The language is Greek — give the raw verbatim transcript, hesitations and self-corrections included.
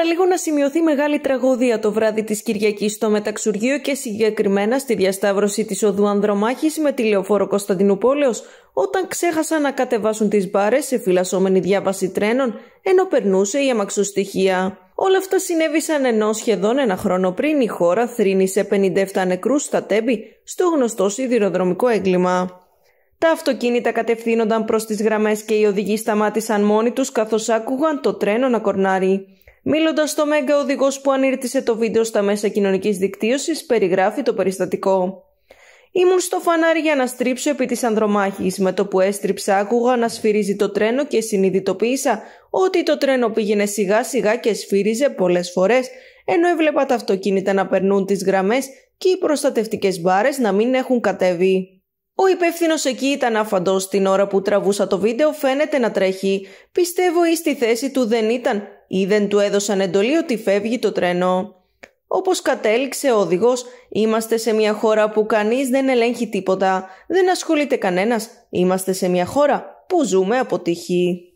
παραλίγο να σημειωθεί μεγάλη τραγωδία το βράδυ της Κυριακής στο Μεταξουργείο και συγκεκριμένα στη διασταύρωση της οδού Ανδρομάχης με τη λεωφόρο Κωνσταντινούπολεως, όταν ξέχασαν να κατεβάσουν τις μπάρες σε φυλασσόμενη διάβαση τρένων, ενώ περνούσε η αμαξοστοιχεία. Όλα αυτά συνέβησαν ενώ σχεδόν ένα χρόνο πριν η χώρα θρήνησε πενήντα επτά νεκρούς στα Τέμπη στο γνωστό σιδηροδρομικό έγκλημα. Τα αυτοκίνητα κατευθύνονταν προς τις γραμμές και οι οδηγοί σταμάτησαν μόνοι τους καθώς άκουγαν το τρένο να κορνάρει. Μιλώντας στο Μέγκα, ο οδηγός που ανήρτησε το βίντεο στα μέσα κοινωνικής δικτύωσης περιγράφει το περιστατικό. «Ήμουν στο φανάρι για να στρίψω επί της Ανδρομάχης. Με το που έστριψα άκουγα να σφυρίζει το τρένο και συνειδητοποίησα ότι το τρένο πήγαινε σιγά σιγά και σφύριζε πολλές φορές, ενώ έβλεπα τα αυτοκίνητα να περνούν τις γραμμές και οι προστατευτικές μπάρες να μην έχουν κατέβει». Ο υπεύθυνος εκεί ήταν άφαντος. Την ώρα που τραβούσα το βίντεο φαίνεται να τρέχει. Πιστεύω ή στη θέση του δεν ήταν ή δεν του έδωσαν εντολή ότι φεύγει το τρένο. Όπως κατέληξε ο οδηγός, είμαστε σε μια χώρα που κανείς δεν ελέγχει τίποτα. Δεν ασχολείται κανένας. Είμαστε σε μια χώρα που ζούμε από τύχη.